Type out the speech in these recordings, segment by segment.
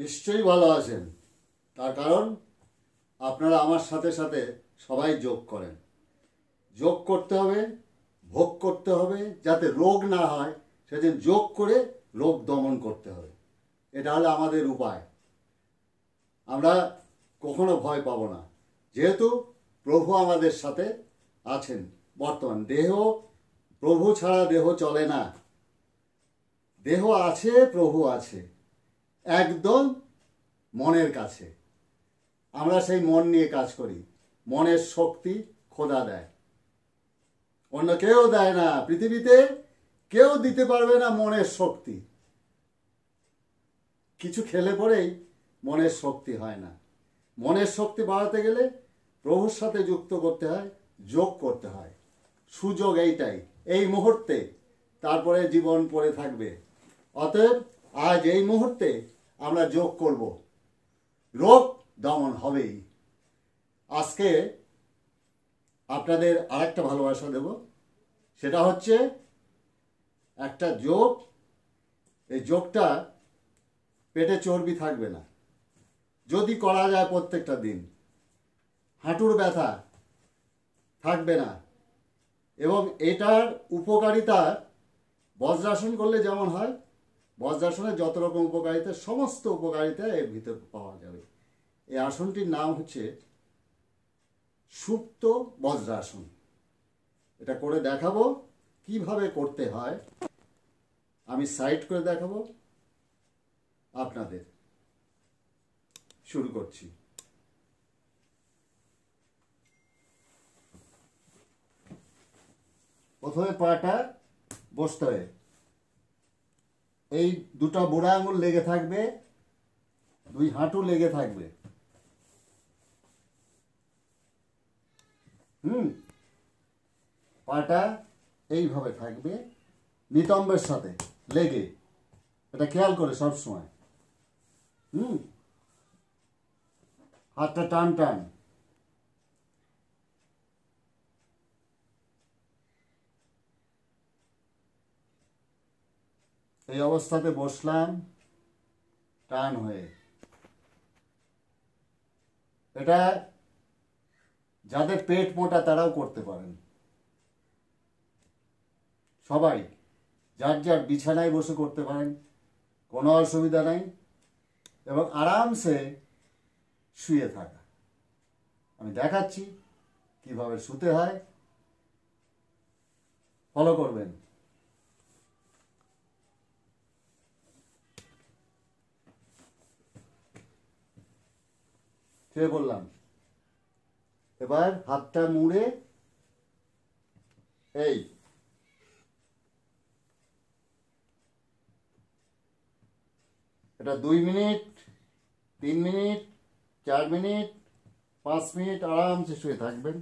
निश्चय भलो आছেন। তার কারণ আপনারা আমার সাথে সাথে সবাই যোগ করেন। যোগ করতে হবে, ভোগ করতে হবে, যাতে রোগ না হয় সেদিন যোগ করে রোগ দমন করতে হবে। এটা হলো আমাদের উপায়। আমরা কখনো ভয় পাব না, যেহেতু প্রভু আমাদের সাথে আছেন। বর্তমান দেহ, প্রভু ছাড়া দেহ চলে না। দেহ আছে, প্রভু আছে, একদম মনের কাছে। আমরা সেই মন নিয়ে কাজ করি। মনের শক্তি খোদা দেয়, অন্য কেউ দেয় না। পৃথিবীতে কেউ দিতে পারবে না মনের শক্তি। কিছু খেলে পরেই মনের শক্তি হয় না। মনের শক্তি বাড়াতে গেলে প্রভুর সাথে যুক্ত করতে হয়, যোগ করতে হয়। সুযোগ এইটাই, এই মুহূর্তে। তারপরে জীবন পড়ে থাকবে। অতএব আজ এই মুহূর্তে আমরা যোগ করব, রোগ দমন হবেই। আজকে আপনাদের আরেকটা ভালোবাসা দেব, সেটা হচ্ছে একটা যোগ। এই যোগটা পেটে চর্বি থাকবে না, যদি করা যায় প্রত্যেকটা দিন। হাঁটুর ব্যথা থাকবে না। এবং এটার উপকারিতা বজ্রাসন করলে যেমন হয়, বজ্রাসনের যত রকম উপকারিতা, সমস্ত উপকারিতা এর ভিতরে পাওয়া যাবে। এই আসনটির নাম হচ্ছে সুপ্ত বজ্রাসন। এটা করে দেখাবো কিভাবে করতে হয়, আমি সাইড করে দেখাবো আপনাদের। শুরু করছি। প্রথমে পাটা বসতে হবে। এই দুটো বুড়া আঙুল লেগে থাকবে, দুই হাঁটু লেগে থাকবে। পাটা এইভাবে থাকবে নিতম্বের সাথে লেগে। এটা খেয়াল করে সব সময়। হাতটা টান টান। এই অবস্থাতে বসলাম টান হয়ে। এটা যাদের পেট মোটা তারাও করতে পারেন। সবাই যার যার বিছানায় বসে করতে পারেন, কোনো অসুবিধা নাই। এবং আরামসে শুয়ে থাকা। আমি দেখাচ্ছি কিভাবে শুতে হয়, ফলো করবেন। শুয়ে পড়লাম। এবার হাতটা মুড়ে এই এটা 2 মিনিট, 3 মিনিট, 4 মিনিট, 5 মিনিট আরামসে শুয়ে থাকবেন।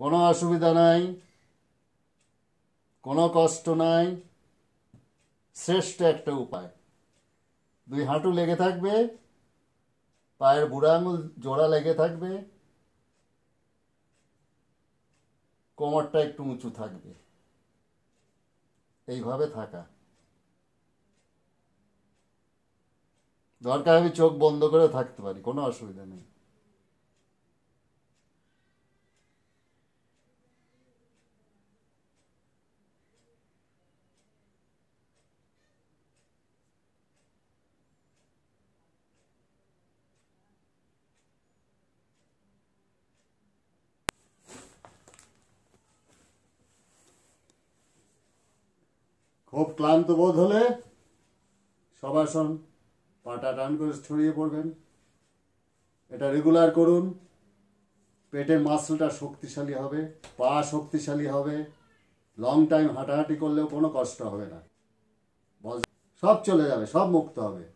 কোনো অসুবিধা নাই, কোনো কষ্ট নাই। শ্রেষ্ঠ একটা উপায়। দুই হাঁটু লেগে থাকবে, পায়ের বুড়া আঙুল জোড়া লেগে থাকবে, কোমরটা একটু উঁচু থাকবে। এইভাবে থাকা দরকার। আমি চোখ বন্ধ করে থাকতে পারি, কোনো অসুবিধা নেই। খুব ক্লান্ত বোধ হলে শবাসন, পাটা টান করে ছড়িয়ে পড়বেন। এটা রেগুলার করুন। পেটের মাসলটা শক্তিশালী হবে, পা শক্তিশালী হবে। লং টাইম হাঁটাহাঁটি করলেও কোনো কষ্ট হবে না, সব চলে যাবে, সব মুক্ত হবে।